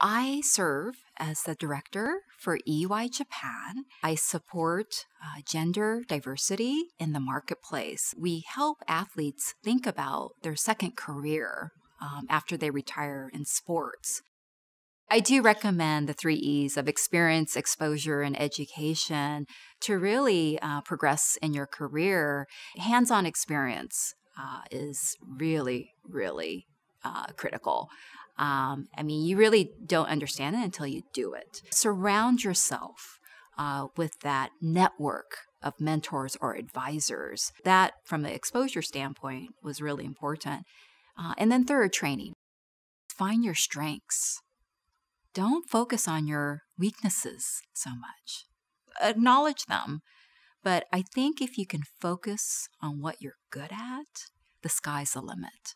I serve as the director for EY Japan. I support gender diversity in the marketplace. We help athletes think about their second career after they retire in sports. I do recommend the 3 E's of experience, exposure, and education to really progress in your career. Hands-on experience is really, really critical. I mean, you really don't understand it until you do it. Surround yourself with that network of mentors or advisors. That, from the exposure standpoint, was really important. And then third, training. Find your strengths. Don't focus on your weaknesses so much. Acknowledge them. But I think if you can focus on what you're good at, the sky's the limit.